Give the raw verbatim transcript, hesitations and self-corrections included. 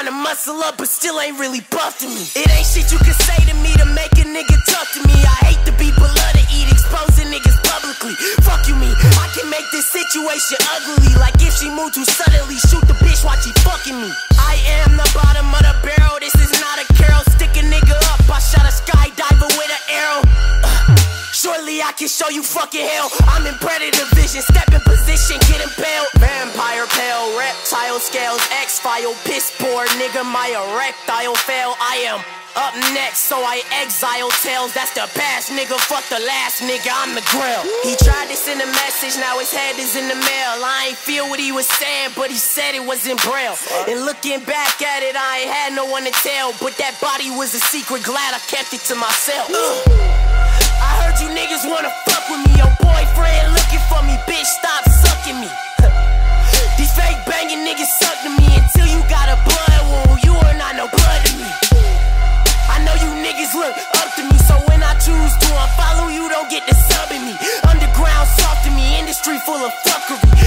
trying to muscle up, but still ain't really buffing me. It ain't shit you can say to me to make a nigga talk to me. I hate to be beloved to eat, exposing niggas publicly. Fuck you mean, I can make this situation ugly. Like if she moved too suddenly, shoot the bitch while she fucking me. I am the bottom of the barrel, this is not a carol. Stick a nigga up, I shot a skydiver with an arrow. uh, Surely I can show you fucking hell. I'm in predator vision, step in position, get impaled. Vampire pale, reptile scales, X-file, piss poor nigga, my erectile fail. I am up next, so I exile tales. That's the past, nigga, fuck the last nigga, I'm the grill. He tried to send a message, now his head is in the mail. I ain't feel what he was saying, but he said it was in braille. And looking back at it, I ain't had no one to tell. But that body was a secret, glad I kept it to myself. Ugh. I heard you niggas wanna fuck with me. Your boyfriend looking for me, bitch, stop sucking me. These fake banging niggas suck to me. Until you got a blood wound, you are not no blood to me. I know you niggas look up to me, so when I choose to unfollow you, don't get the sub in me. Underground soft to me, industry full of fuckery.